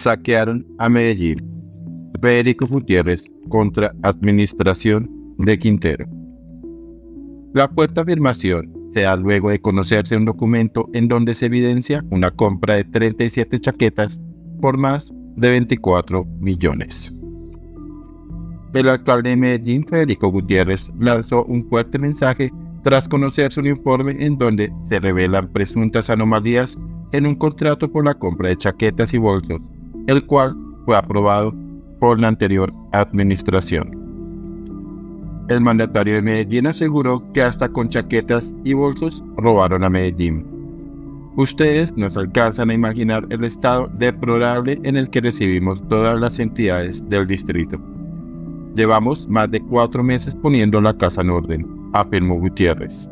saquearon a Medellín. Federico Gutiérrez contra administración de Quintero. La cuarta afirmación se da luego de conocerse un documento en donde se evidencia una compra de 37 chaquetas por más de 24 millones. El alcalde de Medellín, Federico Gutiérrez, lanzó un fuerte mensaje tras conocerse un informe en donde se revelan presuntas anomalías en un contrato por la compra de chaquetas y bolsos, el cual fue aprobado por la anterior administración. El mandatario de Medellín aseguró que hasta con chaquetas y bolsos robaron a Medellín. Ustedes no se alcanzan a imaginar el estado deplorable en el que recibimos todas las entidades del distrito. Llevamos más de 4 meses poniendo la casa en orden, afirmó Gutiérrez.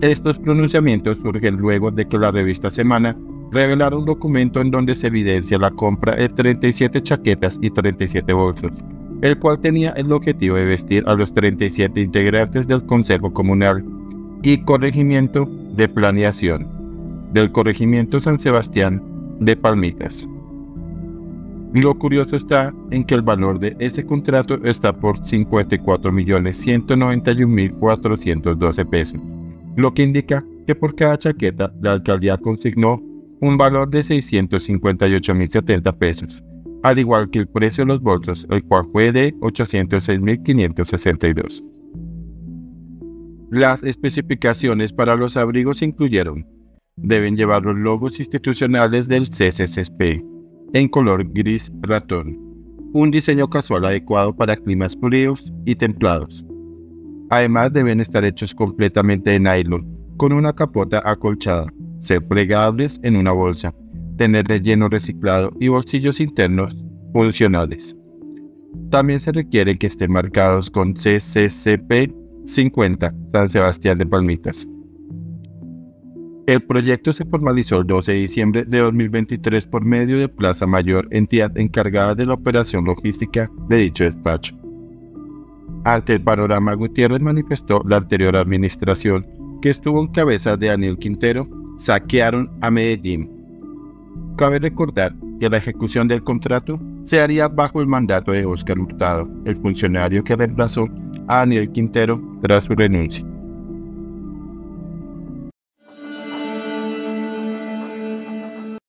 Estos pronunciamientos surgen luego de que la revista Semana revelara un documento en donde se evidencia la compra de 37 chaquetas y 37 bolsos, el cual tenía el objetivo de vestir a los 37 integrantes del Consejo Comunal y Corregimiento de Planeación del Corregimiento San Sebastián de Palmitas. Lo curioso está en que el valor de ese contrato está por 54.191.412 pesos, lo que indica que por cada chaqueta la alcaldía consignó un valor de 658.070 pesos, al igual que el precio de los bolsos, el cual fue de 806.562. Las especificaciones para los abrigos incluyeron: deben llevar los logos institucionales del CCSP en color gris ratón, un diseño casual adecuado para climas fríos y templados. Además, deben estar hechos completamente de nylon, con una capota acolchada, ser plegables en una bolsa, tener relleno reciclado y bolsillos internos funcionales. También se requiere que estén marcados con CCCP 50 San Sebastián de Palmitas. El proyecto se formalizó el 12 de diciembre de 2023 por medio de Plaza Mayor, entidad encargada de la operación logística de dicho despacho. Ante el panorama, Gutiérrez manifestó la anterior administración, que estuvo en cabeza de Daniel Quintero, saquearon a Medellín. Cabe recordar que la ejecución del contrato se haría bajo el mandato de Oscar Hurtado, el funcionario que reemplazó a Daniel Quintero tras su renuncia.